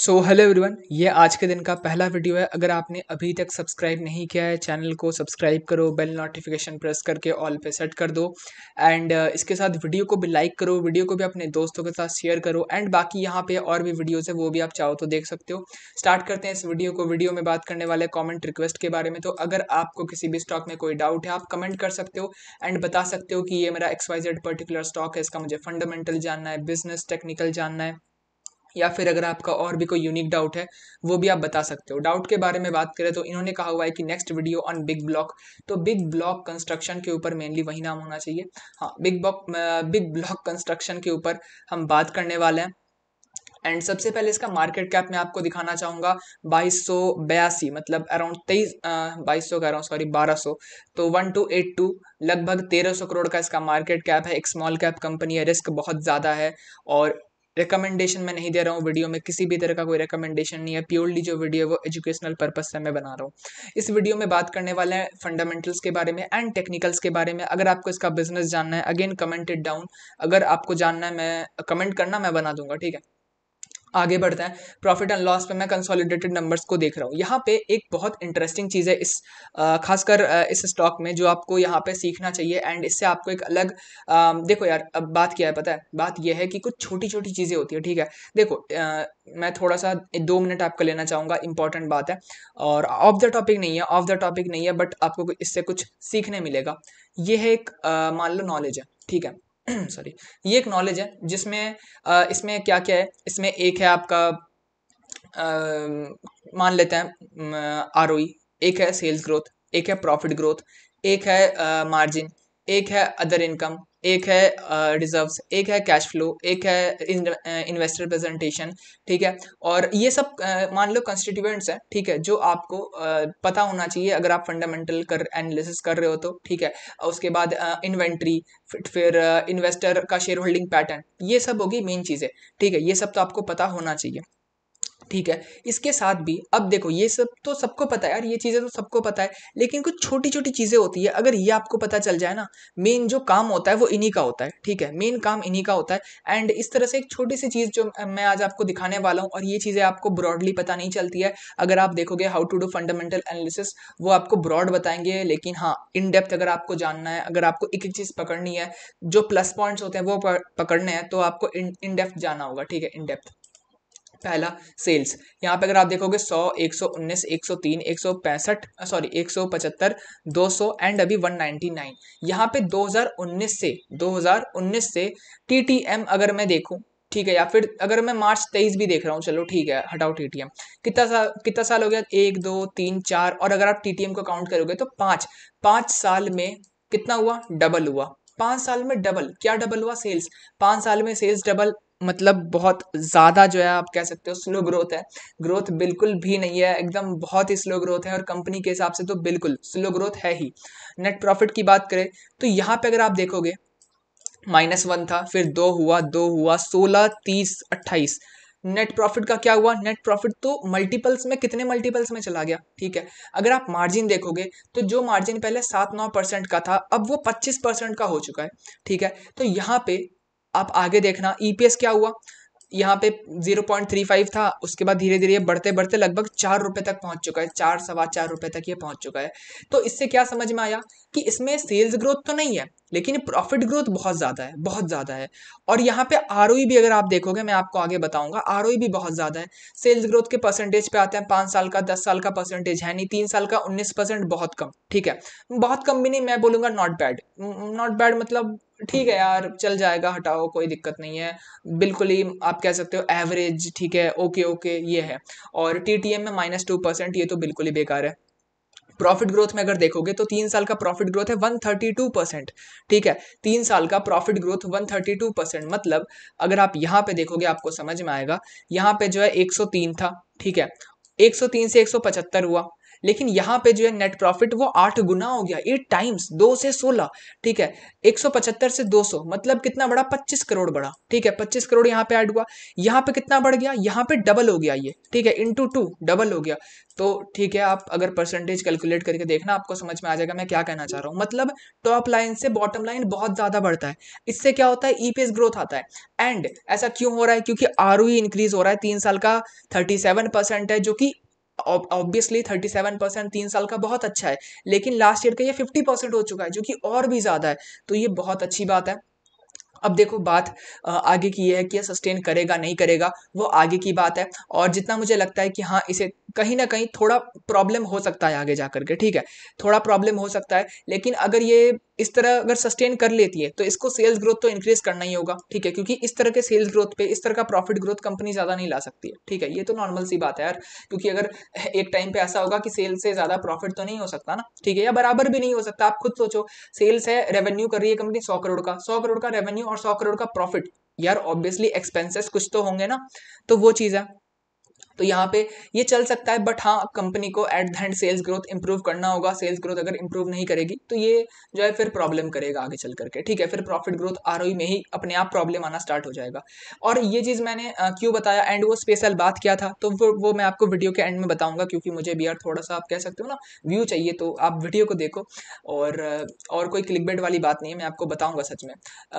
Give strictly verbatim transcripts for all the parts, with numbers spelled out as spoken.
So hello everyone, ये आज के दिन का पहला वीडियो है। अगर आपने अभी तक सब्सक्राइब नहीं किया है चैनल को, सब्सक्राइब करो, बेल नोटिफिकेशन प्रेस करके ऑल पे सेट कर दो एंड इसके साथ वीडियो को भी लाइक करो, वीडियो को भी अपने दोस्तों के साथ शेयर करो एंड बाकी यहाँ पे और भी वीडियोज़ है वो भी आप चाहो तो देख सकते हो। स्टार्ट करते हैं इस वीडियो को। वीडियो में बात करने वाले कॉमेंट रिक्वेस्ट के बारे में, तो अगर आपको किसी भी स्टॉक में कोई डाउट है आप कमेंट कर सकते हो एंड बता सकते हो कि ये मेरा X Y Z particular stock है, इसका मुझे फंडामेंटल जानना है, बिजनेस टेक्निकल जानना है, या फिर अगर आपका और भी कोई यूनिक डाउट है वो भी आप बता सकते हो। डाउट के बारे में बात करें तो इन्होंने कहा हुआ है कि next video on big block, तो बिग ब्लॉक कंस्ट्रक्शन के ऊपर मेनली वही नाम होना चाहिए। हाँ, big block big block construction के ऊपर हम बात करने वाले हैं एंड सबसे पहले इसका मार्केट कैप मैं आपको दिखाना चाहूँगा बाईस सौ बयासी, मतलब अराउंड तेईस बाईस सौ कह रहा हूँ सॉरी बारह सौ, तो बारह सौ बयासी लगभग तेरह सौ करोड़ का इसका मार्केट कैप है। एक स्मॉल कैप कंपनी है, रिस्क बहुत ज़्यादा है और रिकमेंडेशन मैं नहीं दे रहा हूँ वीडियो में, किसी भी तरह का कोई रिकमेंडेशन नहीं है। प्योरली जो वीडियो है वो एजुकेशनल पर्पस से मैं बना रहा हूँ। इस वीडियो में बात करने वाले हैं फंडामेंटल्स के बारे में एंड टेक्निकल्स के बारे में। अगर आपको इसका बिजनेस जानना है अगेन कमेंट इट डाउन, अगर आपको जानना है मैं कमेंट करना, मैं बना दूंगा, ठीक है। आगे बढ़ते हैं। प्रॉफिट एंड लॉस पे मैं कंसोलिडेटेड नंबर्स को देख रहा हूँ। यहाँ पे एक बहुत इंटरेस्टिंग चीज़ है इस खासकर इस स्टॉक में जो आपको यहाँ पे सीखना चाहिए एंड इससे आपको एक अलग आ, देखो यार, अब बात क्या है पता है, बात यह है कि कुछ छोटी छोटी चीज़ें होती है, ठीक है। देखो आ, मैं थोड़ा सा दो मिनट आपका लेना चाहूँगा, इंपॉर्टेंट बात है और ऑफ द टॉपिक नहीं है, ऑफ द टॉपिक नहीं है बट आपको इससे कुछ सीखने मिलेगा। ये है एक मान लो नॉलेज है, ठीक है सॉरी ये एक नॉलेज है जिसमें आ, इसमें क्या क्या है, इसमें एक है आपका आ, मान लेते हैं आरओई, एक है सेल्स ग्रोथ, एक है प्रॉफिट ग्रोथ, एक है मार्जिन, एक है अदर इनकम, एक है रिजर्व्स, एक है कैश फ्लो, एक है इन्वेस्टर प्रेजेंटेशन, ठीक है। और ये सब मान लो कंस्टिट्यूएंट्स हैं, ठीक है, जो आपको पता होना चाहिए अगर आप फंडामेंटल कर एनालिसिस कर रहे हो तो, ठीक है। उसके बाद इन्वेंट्री, फिर इन्वेस्टर का शेयर होल्डिंग पैटर्न, ये सब होगी मेन चीज़ें, ठीक है। ये सब तो आपको पता होना चाहिए, ठीक है। इसके साथ भी अब देखो ये सब तो सबको पता है यार, ये चीज़ें तो सबको पता है, लेकिन कुछ छोटी छोटी चीज़ें होती है। अगर ये आपको पता चल जाए ना, मेन जो काम होता है वो इन्हीं का होता है, ठीक है, मेन काम इन्हीं का होता है। एंड इस तरह से एक छोटी सी चीज़ जो मैं आज आपको दिखाने वाला हूँ और ये चीज़ें आपको ब्रॉडली पता नहीं चलती है। अगर आप देखोगे how to do fundamental analysis वो आपको ब्रॉड बताएंगे, लेकिन हाँ इन डेप्थ अगर आपको जानना है, अगर आपको एक एक चीज़ पकड़नी है, जो प्लस पॉइंट्स होते हैं वो पकड़ने हैं, तो आपको इन डेप्थ जाना होगा, ठीक है, इन डेप्थ। पहला सेल्स, यहाँ पे अगर आप देखोगे सौ, एक सौ उन्नीस, एक सौ तीन, एक सौ पैंसठ सॉरी एक सौ पचहत्तर, दो सौ एंड अभी एक सौ निन्यानवे। यहाँ पे दो हज़ार उन्नीस से दो हज़ार उन्नीस से टीटीएम अगर मैं देखूँ, ठीक है, या फिर अगर मैं मार्च तेईस भी देख रहा हूँ, चलो ठीक है हटाओ टीटीएम, कितना साल कितना साल हो गया, एक दो तीन चार, और अगर आप टीटीएम को काउंट करोगे तो पाँच पाँच साल में कितना हुआ, डबल हुआ। पाँच साल में डबल, क्या डबल हुआ, सेल्स। पाँच साल में सेल्स डबल, मतलब बहुत ज़्यादा जो है आप कह सकते हो स्लो ग्रोथ है, ग्रोथ बिल्कुल भी नहीं है, एकदम बहुत ही स्लो ग्रोथ है और कंपनी के हिसाब से तो बिल्कुल स्लो ग्रोथ है ही। नेट प्रॉफिट की बात करें तो यहाँ पे अगर आप देखोगे माइनस वन था, फिर दो हुआ, दो हुआ, सोलह, तीस, अट्ठाईस। नेट प्रॉफिट का क्या हुआ, नेट प्रॉफिट तो मल्टीपल्स में, कितने मल्टीपल्स में चला गया, ठीक है। अगर आप मार्जिन देखोगे तो जो मार्जिन पहले सात नौ परसेंट का था अब वो पच्चीस परसेंट का हो चुका है, ठीक है। तो यहाँ पे आप आगे देखना ईपीएस क्या हुआ, यहाँ पे ज़ीरो पॉइंट थ्री फाइव था, उसके बाद धीरे धीरे बढ़ते बढ़ते लगभग चार रुपये तक पहुँच चुका है, चार सवा चार रुपये तक ये पहुँच चुका है। तो इससे क्या समझ में आया कि इसमें सेल्स ग्रोथ तो नहीं है लेकिन प्रॉफिट ग्रोथ बहुत ज़्यादा है, बहुत ज़्यादा है। और यहाँ पे आरओई भी अगर आप देखोगे, मैं आपको आगे बताऊँगा, आरओई भी बहुत ज़्यादा है। सेल्स ग्रोथ के परसेंटेज पे आते हैं, पाँच साल का दस साल का परसेंटेज है नहीं, तीन साल का उन्नीस परसेंट बहुत कम, ठीक है, बहुत कम भी नहीं, मैं बोलूँगा नॉट बैड, नॉट बैड मतलब ठीक है यार चल जाएगा, हटाओ कोई दिक्कत नहीं है, बिल्कुल ही आप कह सकते हो एवरेज, ठीक है, ओके ओके ये है। और टी टी एम में माइनस टू परसेंट, ये तो बिल्कुल ही बेकार है। प्रॉफिट ग्रोथ में अगर देखोगे तो तीन साल का प्रॉफिट ग्रोथ है एक सौ बत्तीस परसेंट, ठीक है, तीन साल का प्रॉफिट ग्रोथ एक सौ बत्तीस परसेंट, मतलब अगर आप यहाँ पे देखोगे आपको समझ में आएगा। यहाँ पे जो है एक सौ तीन था, ठीक है, एक सौ तीन से एक सौ पचहत्तर हुआ, लेकिन यहाँ पे जो है नेट प्रॉफिट वो आठ गुना हो गया, एट टाइम्स, दो से सोलह, ठीक है, एक सौ पचहत्तर से दो सौ, मतलब कितना बड़ा, पच्चीस करोड़ बड़ा, ठीक है, पच्चीस करोड़ यहाँ पे ऐड हुआ, यहाँ पे कितना बढ़ गया, यहाँ पे डबल हो गया ये, ठीक है, इंटू टू डबल हो गया। तो ठीक है, आप अगर परसेंटेज कैलकुलेट करके देखना आपको समझ में आ जाएगा मैं क्या कहना चाह रहा हूँ। मतलब टॉप लाइन से बॉटम लाइन बहुत ज़्यादा बढ़ता है, इससे क्या होता है, ईपीएस ग्रोथ आता है। एंड ऐसा क्यों हो रहा है, क्योंकि आरओई इंक्रीज हो रहा है, तीन साल का थर्टी सेवन परसेंट है, जो कि ऑब्वियसली थर्टी सेवन परसेंट तीन साल का बहुत अच्छा है, लेकिन लास्ट ईयर का ये फिफ्टी परसेंट हो चुका है, जो कि और भी ज़्यादा है, तो ये बहुत अच्छी बात है। अब देखो बात आगे की ये है कि सस्टेन करेगा नहीं करेगा, वो आगे की बात है, और जितना मुझे लगता है कि हाँ इसे कहीं ना कहीं थोड़ा प्रॉब्लम हो सकता है आगे जा करके, ठीक है, थोड़ा प्रॉब्लम हो सकता है, लेकिन अगर ये इस तरह अगर सस्टेन कर लेती है तो इसको सेल्स ग्रोथ तो इंक्रीज करना ही होगा, ठीक है, क्योंकि इस तरह के सेल्स ग्रोथ पे इस तरह का प्रॉफिट ग्रोथ कंपनी ज़्यादा नहीं ला सकती है, ठीक है, ये तो नॉर्मल सी बात है यार, क्योंकि अगर एक टाइम पे ऐसा होगा कि सेल्स से ज़्यादा प्रॉफिट तो नहीं हो सकता ना, ठीक है, या बराबर भी नहीं हो सकता। आप खुद सोचो, सेल्स है, रेवेन्यू कर रही है कंपनी सौ करोड़ का, सौ करोड़ का रेवेन्यू और सौ करोड़ का प्रॉफिट, यार ऑब्वियसली एक्सपेंसेस कुछ तो होंगे ना, तो वो चीज़ है, तो यहाँ पे ये चल सकता है। बट हाँ, कंपनी को at the end sales growth improve करना होगा, सेल्स ग्रोथ अगर इंप्रूव नहीं करेगी तो ये जो है फिर प्रॉब्लम करेगा आगे चल करके, ठीक है, फिर प्रॉफिट ग्रोथ आरओई में ही अपने आप प्रॉब्लम आना स्टार्ट हो जाएगा। और ये चीज़ मैंने क्यों बताया एंड वो स्पेशल बात क्या था, तो वो, वो मैं आपको वीडियो के एंड में बताऊँगा, क्योंकि मुझे भी यार थोड़ा सा आप कह सकते हो ना व्यू चाहिए, तो आप वीडियो को देखो, और और कोई क्लिकबेट वाली बात नहीं है, मैं आपको बताऊँगा सच में।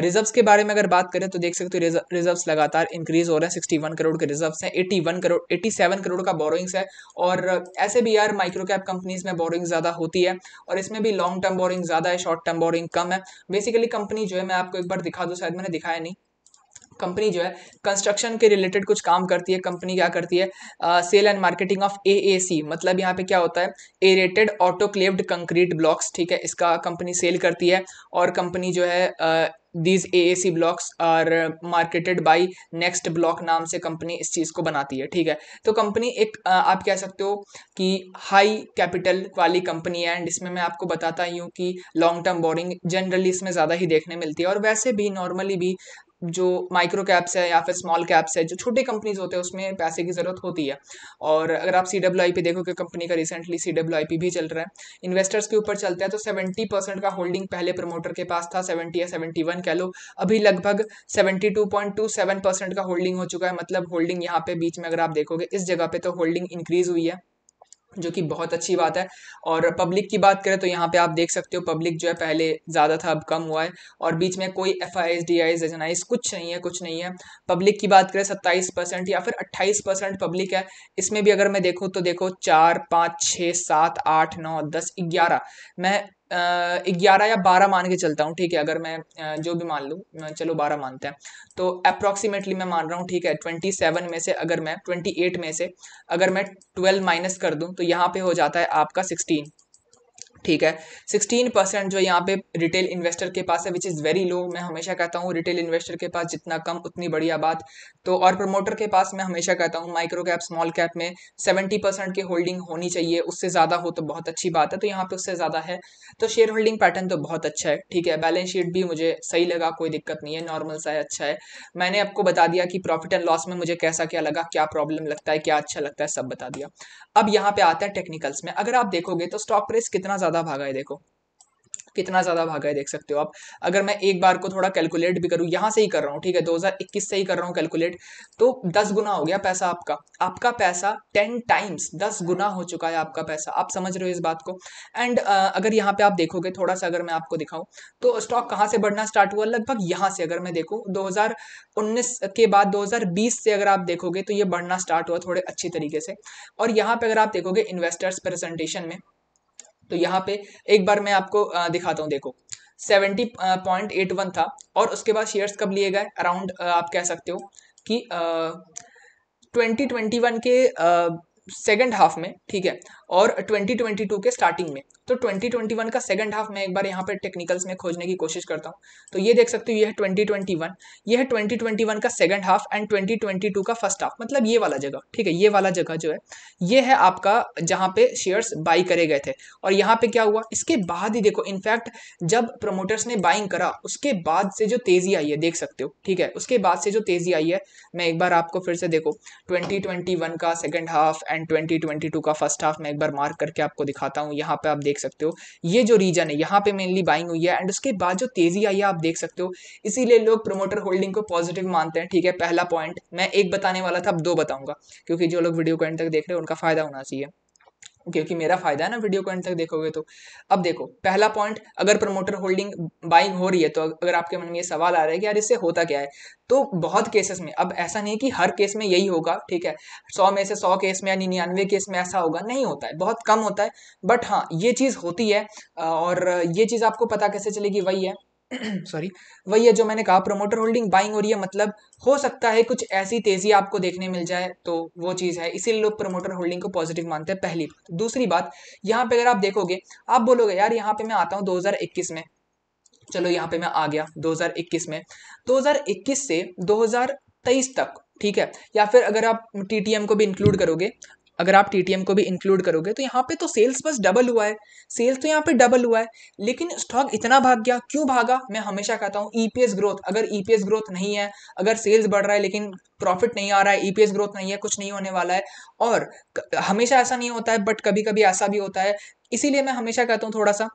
रिजर्व्स के बारे में अगर बात करें तो देख सकते हो रिजर्व्स लगातार इंक्रीज़ हो रहे हैं, सिक्सटी वन करोड़ के रिजर्व्स हैं, एट्टी वन करोड़ सत्तासी करोड़ का बोरोइंग्स है, और ऐसे भी यार माइक्रो कैप कंपनीज में बोरोइंग ज़्यादा होती है, और इसमें भी लॉन्ग टर्म बोरोइंग ज़्यादा है, शॉर्ट टर्म बोरोइंग कम है। बेसिकली कंपनी जो है, मैं आपको एक बार दिखा दूँ, शायद मैंने दिखाया नहीं, कंपनी जो है कंस्ट्रक्शन के रिलेटेड कुछ काम करती है। कंपनी क्या करती है, sale and marketing of A A C, मतलब यहाँ पे क्या होता है, aerated autoclaved concrete blocks, ठीक है, इसका कंपनी सेल करती है, और कंपनी जो है uh, These A A C blocks are marketed by NextBlocks नाम से कंपनी इस चीज़ को बनाती है, ठीक है। तो कंपनी एक आप कह सकते हो कि हाई कैपिटल वाली कंपनी है, एंड इसमें मैं आपको बताता ही हूँ कि लॉन्ग टर्म बोरिंग जनरली इसमें ज़्यादा ही देखने मिलती है, और वैसे भी नॉर्मली भी जो माइक्रो कैप्स है या फिर स्मॉल कैप्स है, जो छोटे कंपनीज होते हैं, उसमें पैसे की ज़रूरत होती है। और अगर आप सी डब्ल्यू आई पी देखो कि कंपनी का recently C W I P भी चल रहा है, इन्वेस्टर्स के ऊपर चलता है, तो सेवेंटी परसेंट का होल्डिंग पहले प्रमोटर के पास था, सेवेंटी या सेवेंटी वन कह लो, अभी लगभग seventy two point two seven percent का होल्डिंग हो चुका है। मतलब होल्डिंग यहाँ पे बीच में अगर आप देखोगे इस जगह पे, तो होल्डिंग इंक्रीज़ हुई है, जो कि बहुत अच्छी बात है। और पब्लिक की बात करें तो यहाँ पे आप देख सकते हो पब्लिक जो है पहले ज़्यादा था, अब कम हुआ है, और बीच में कोई F I s D I's H N I's कुछ नहीं है, कुछ नहीं है। पब्लिक की बात करें सत्ताईस परसेंट या फिर अट्ठाईस परसेंट पब्लिक है। इसमें भी अगर मैं देखूँ तो देखो चार पाँच छः सात आठ नौ दस ग्यारह, मैं ग्यारह या बारह मान के चलता हूँ, ठीक है, अगर मैं uh, जो भी मान लूँ, चलो बारह मानते हैं, तो अप्रॉक्सीमेटली मैं मान रहा हूँ, ठीक है। ट्वेंटी सेवन में से अगर मैं ट्वेंटी एट में से अगर मैं ट्वेल्व माइनस कर दूँ तो यहाँ पे हो जाता है आपका सिक्सटीन, ठीक है। सिक्सटीन परसेंट जो यहाँ पे रिटेल इन्वेस्टर के पास है, विच इज़ वेरी लो। मैं हमेशा कहता हूँ रिटेल इन्वेस्टर के पास जितना कम उतनी बढ़िया बात। तो और प्रमोटर के पास मैं हमेशा कहता हूँ माइक्रो कैप स्मॉल कैप में सेवेंटी परसेंट की होल्डिंग होनी चाहिए, उससे ज़्यादा हो तो बहुत अच्छी बात है, तो यहाँ पे उससे ज़्यादा है, तो शेयर होल्डिंग पैटर्न तो बहुत अच्छा है, ठीक है। बैलेंस शीट भी मुझे सही लगा, कोई दिक्कत नहीं है, नॉर्मल सा है, अच्छा है। मैंने आपको बता दिया कि प्रॉफिट एंड लॉस में मुझे कैसा क्या लगा, क्या प्रॉब्लम लगता है, क्या अच्छा लगता है, सब बता दिया। अब यहाँ पे आता है टेक्निकल्स में। अगर आप देखोगे तो स्टॉक प्राइस कितना ज़्यादा भागा है, देखो कितना ज़्यादा भागा है, देख सकते हो आप। अगर मैं एक बार को थोड़ा कैलकुलेट भी करूँ, यहाँ से ही कर रहा हूँ, ठीक है, दो हज़ार इक्कीस से ही कर रहा हूँ कैलकुलेट, तो दस गुना हो गया पैसा आपका, आपका पैसा टेन टाइम्स दस गुना हो चुका है आपका पैसा, आप समझ रहे हो इस बात को। एंड अगर यहाँ पे आप देखोगे थोड़ा सा, अगर मैं आपको दिखाऊँ तो स्टॉक कहाँ से बढ़ना स्टार्ट हुआ, लगभग यहाँ से अगर मैं देखूँ दो हज़ार उन्नीस के बाद दो हज़ार बीस से अगर आप देखोगे तो ये बढ़ना स्टार्ट हुआ थोड़े अच्छी तरीके से। और यहाँ पर अगर आप देखोगे इन्वेस्टर्स प्रेजेंटेशन में, तो यहाँ पे एक बार मैं आपको दिखाता हूँ, देखो सेवेंटी पॉइंट एट वन था, और उसके बाद शेयर्स कब लिए गए, अराउंड आप कह सकते हो कि ट्वेंटी ट्वेंटी वन के सेकंड हाफ में, ठीक है, और ट्वेंटी ट्वेंटी टू के स्टार्टिंग में। तो ट्वेंटी ट्वेंटी वन का सेकंड हाफ मैं एक बार यहाँ पे टेक्निकल्स में खोजने की कोशिश करता हूँ, तो ये देख सकते हो, ये है ट्वेंटी ट्वेंटी वन, ये है ट्वेंटी ट्वेंटी वन का second half and twenty twenty two का फर्स्ट हाफ, मतलब ये वाला जगह, ठीक है, ये वाला जगह जो है ये है आपका जहाँ पे शेयर्स बाई करे गए थे। और यहाँ पे क्या हुआ, इसके बाद ही देखो, इनफैक्ट जब प्रमोटर्स ने बाइंग करा उसके बाद से जो तेज़ी आई है, देख सकते हो, ठीक है, उसके बाद से जो तेज़ी आई है, मैं एक बार आपको फिर से देखो ट्वेंटी ट्वेंटी वन का second half and twenty twenty two का फर्स्ट हाफ में बार मार्क करके आपको दिखाता हूँ। यहाँ पे आप देख सकते हो ये जो रीजन है यहाँ पे मेनली बाइंग हुई है एंड उसके बाद जो तेजी आई है आप देख सकते हो, इसीलिए लोग प्रोमोटर होल्डिंग को पॉजिटिव मानते हैं। ठीक है, पहला पॉइंट मैं एक बताने वाला था, अब दो बताऊंगा क्योंकि जो लोग वीडियो को एंड तक देख रहे हैं उनका फायदा होना चाहिए, क्योंकि मेरा फायदा है ना वीडियो को एंड तक देखोगे तो। अब देखो पहला पॉइंट, अगर प्रमोटर होल्डिंग बाइंग हो रही है तो अगर आपके मन में ये सवाल आ रहा है कि यार इससे होता क्या है, तो बहुत केसेस में, अब ऐसा नहीं कि हर केस में यही होगा, ठीक है, सौ में से सौ केस में या निन्यानवे केस में ऐसा होगा, नहीं होता है, बहुत कम होता है, बट हाँ ये चीज़ होती है। और ये चीज़ आपको पता कैसे चलेगी, वही है सॉरी वही है जो मैंने कहा, प्रोमोटर होल्डिंग बाइंग हो रही है मतलब हो सकता है कुछ ऐसी तेजी आपको देखने मिल जाए, तो वो चीज़ है, इसीलिए लोग प्रोमोटर होल्डिंग को पॉजिटिव मानते हैं। पहली बात। दूसरी बात, यहाँ पे अगर आप देखोगे आप बोलोगे यार यहाँ पे मैं आता हूँ दो हज़ार इक्कीस में, चलो यहाँ पे मैं आ गया दो हज़ार इक्कीस में, दो हज़ार इक्कीस से दो हज़ार तेईस तक, ठीक है, या फिर अगर आप टी टी एम को भी इंक्लूड करोगे अगर आप टीटीएम को भी इंक्लूड करोगे तो यहाँ पे तो सेल्स बस डबल हुआ है, सेल्स तो यहाँ पे डबल हुआ है, लेकिन स्टॉक इतना भाग गया। क्यों भागा? मैं हमेशा कहता हूँ ईपीएस ग्रोथ, अगर ईपीएस ग्रोथ नहीं है, अगर सेल्स बढ़ रहा है लेकिन प्रॉफिट नहीं आ रहा है, ईपीएस ग्रोथ नहीं है, कुछ नहीं होने वाला है। और हमेशा ऐसा नहीं होता है बट कभी कभी ऐसा भी होता है, इसीलिए मैं हमेशा कहता हूँ थोड़ा सा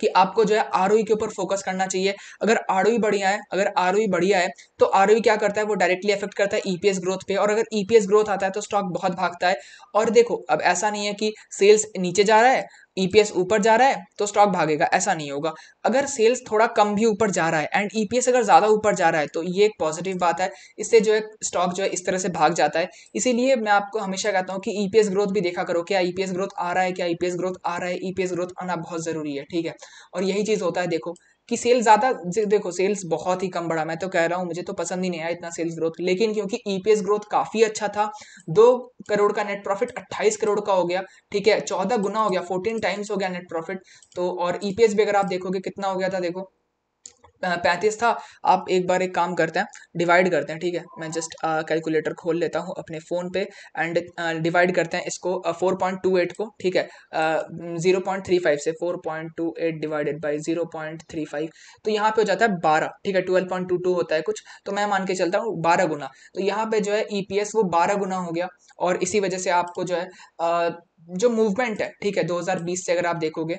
कि आपको जो है आरओई के ऊपर फोकस करना चाहिए। अगर आरओई बढ़िया है अगर आरओई बढ़िया है तो आरओई क्या करता है, वो डायरेक्टली अफेक्ट करता है ईपीएस ग्रोथ पे, और अगर ईपीएस ग्रोथ आता है तो स्टॉक बहुत भागता है। और देखो अब ऐसा नहीं है कि सेल्स नीचे जा रहा है ईपीएस ऊपर जा रहा है तो स्टॉक भागेगा, ऐसा नहीं होगा। अगर सेल्स थोड़ा कम भी ऊपर जा रहा है एंड ईपीएस अगर ज़्यादा ऊपर जा रहा है तो ये एक पॉजिटिव बात है, इससे जो है स्टॉक जो है इस तरह से भाग जाता है। इसीलिए मैं आपको हमेशा कहता हूँ कि ईपीएस ग्रोथ भी देखा करो, क्या ईपीएस ग्रोथ आ रहा है, क्या ईपीएस ग्रोथ आ रहा है, ईपीएस ग्रोथ आना बहुत ज़रूरी है। ठीक है, और यही चीज़ होता है देखो कि सेल्स ज़्यादा, देखो सेल्स बहुत ही कम बढ़ा, मैं तो कह रहा हूँ मुझे तो पसंद ही नहीं आया इतना सेल्स ग्रोथ, लेकिन क्योंकि ईपीएस ग्रोथ काफ़ी अच्छा था, दो करोड़ का नेट प्रॉफिट अट्ठाईस करोड़ का हो गया, ठीक है, चौदह गुना हो गया, फोर्टीन टाइम्स हो गया नेट प्रॉफिट तो। और ईपीएस भी अगर आप देखोगे कितना हो गया था, देखो पैंतीस था, आप एक बार एक काम करते हैं डिवाइड करते हैं, ठीक है, मैं जस्ट कैलकुलेटर uh, खोल लेता हूँ अपने फ़ोन पे एंड डिवाइड uh, करते हैं इसको फोर पॉइंट टू एट को, ठीक है, ज़ीरो पॉइंट थ्री फाइव से four point two eight divided by zero point three five तो यहाँ पे हो जाता है बारह, ठीक है, ट्वेल्व पॉइंट टू टू होता है कुछ, तो मैं मान के चलता हूँ बारह गुना, तो यहाँ पे जो है ईपीएस वो बारह गुना हो गया। और इसी वजह से आपको जो है uh, जो मूवमेंट है, ठीक है, दो हज़ार बीस से अगर आप देखोगे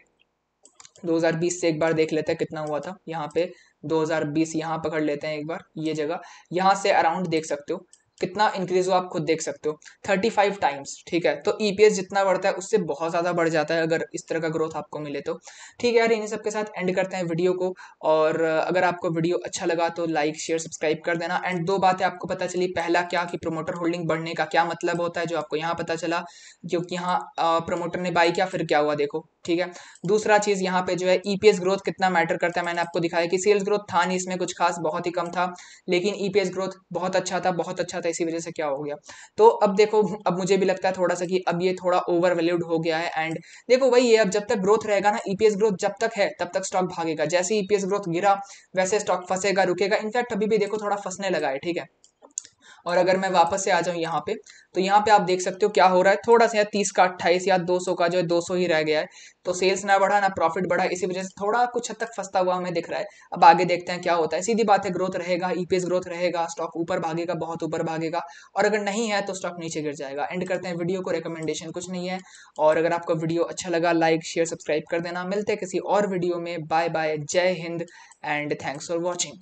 दो हज़ार बीस से एक बार देख लेते हैं कितना हुआ था, यहाँ पे दो हज़ार बीस यहाँ पकड़ लेते हैं एक बार, ये जगह यहाँ से अराउंड देख सकते हो कितना इंक्रीज हुआ, आप खुद देख सकते हो पैंतीस टाइम्स, ठीक है, तो ईपीएस जितना बढ़ता है उससे बहुत ज़्यादा बढ़ जाता है अगर इस तरह का ग्रोथ आपको मिले तो। ठीक है यार, इन्हीं सब के साथ एंड करते हैं वीडियो को, और अगर आपको वीडियो अच्छा लगा तो लाइक शेयर सब्सक्राइब कर देना। एंड दो बातें आपको पता चली, पहला क्या कि प्रोमोटर होल्डिंग बढ़ने का क्या मतलब होता है जो आपको यहाँ पता चला, क्योंकि यहाँ प्रोमोटर ने बाई किया फिर क्या हुआ देखो, ठीक है। दूसरा चीज़ यहाँ पे जो है ईपीएस ग्रोथ कितना मैटर करता है, मैंने आपको दिखाया कि सेल्स ग्रोथ था नहीं इसमें कुछ खास, बहुत ही कम था, लेकिन ईपीएस ग्रोथ बहुत अच्छा था बहुत अच्छा था इसी वजह से क्या हो गया। तो अब देखो अब मुझे भी लगता है थोड़ा सा कि अब ये थोड़ा ओवर वैल्यूड हो गया है, एंड देखो वही है, अब जब तक ग्रोथ रहेगा ना, ईपीएस ग्रोथ जब तक है तब तक स्टॉक भागेगा, जैसे ईपीएस ग्रोथ गिरा वैसे स्टॉक फंसेगा रुकेगा, इनफैक्ट अभी भी देखो थोड़ा फंसने लगा है, ठीक है। और अगर मैं वापस से आ जाऊँ यहाँ पे तो यहाँ पे आप देख सकते हो क्या हो रहा है, थोड़ा सा या तीस का अट्ठाईस या दो सौ का जो है दो सौ ही रह गया है, तो सेल्स ना बढ़ा ना प्रॉफिट बढ़ा, इसी वजह से थोड़ा कुछ हद तक फंसता हुआ हमें दिख रहा है। अब आगे देखते हैं क्या होता है, सीधी बात है ग्रोथ रहेगा ईपीएस ग्रोथ रहेगा, स्टॉक ऊपर भागेगा बहुत ऊपर भागेगा, और अगर नहीं है तो स्टॉक नीचे गिर जाएगा। एंड करते हैं वीडियो को, रिकमेंडेशन कुछ नहीं है, और अगर आपको वीडियो अच्छा लगा लाइक शेयर सब्सक्राइब कर देना। मिलते हैं किसी और वीडियो में, बाय बाय, जय Hind and thanks for watching.